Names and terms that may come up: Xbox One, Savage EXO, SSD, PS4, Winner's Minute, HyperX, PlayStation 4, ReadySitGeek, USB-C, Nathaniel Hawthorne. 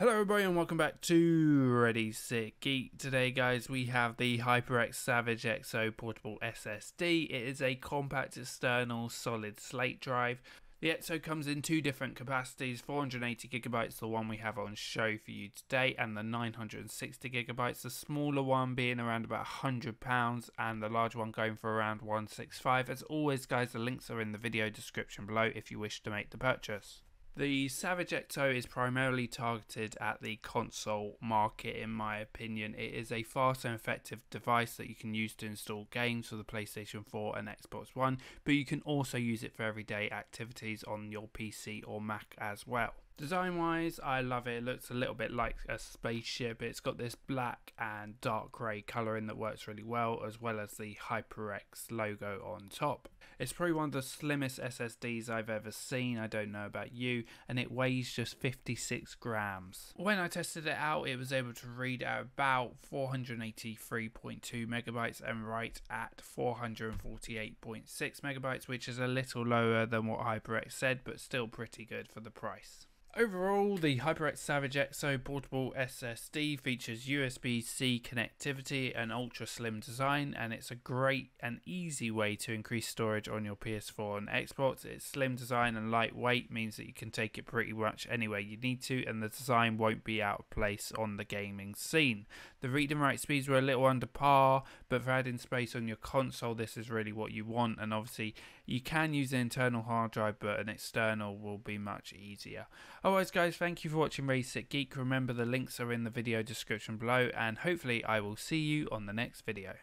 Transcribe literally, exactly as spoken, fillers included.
Hello everybody and welcome back to ReadySitGeek. Today guys we have the HyperX Savage E X O portable S S D. It is a compact external solid slate drive. The E X O comes in two different capacities, four hundred eighty gigabytes, the one we have on show for you today, and the nine hundred sixty gigabytes, the smaller one being around about one hundred pounds and the large one going for around one sixty-five. As always guys, the links are in the video description below if you wish to make the purchase. The Savage E X O is primarily targeted at the console market in my opinion. It is a fast and effective device that you can use to install games for the PlayStation four and Xbox One, but you can also use it for everyday activities on your P C or Mac as well. Design wise, I love it. It looks a little bit like a spaceship. It's got this black and dark grey colouring that works really well, as well as the HyperX logo on top. It's probably one of the slimmest S S Ds I've ever seen, I don't know about you, and it weighs just fifty-six grams. When I tested it out, it was able to read at about four hundred eighty-three point two megabytes and write at four hundred forty-eight point six megabytes, which is a little lower than what HyperX said, but still pretty good for the price. Overall, the HyperX Savage E X O portable S S D features U S B C connectivity and ultra slim design, and it's a great and easy way to increase storage on your P S four and Xbox. Its slim design and lightweight means that you can take it pretty much anywhere you need to, and the design won't be out of place on the gaming scene. The read and write speeds were a little under par, but for adding space on your console, this is really what you want, and obviously you can use an internal hard drive, but an external will be much easier. Always guys, thank you for watching ReadySitGeek. Remember the links are in the video description below, and hopefully I will see you on the next video.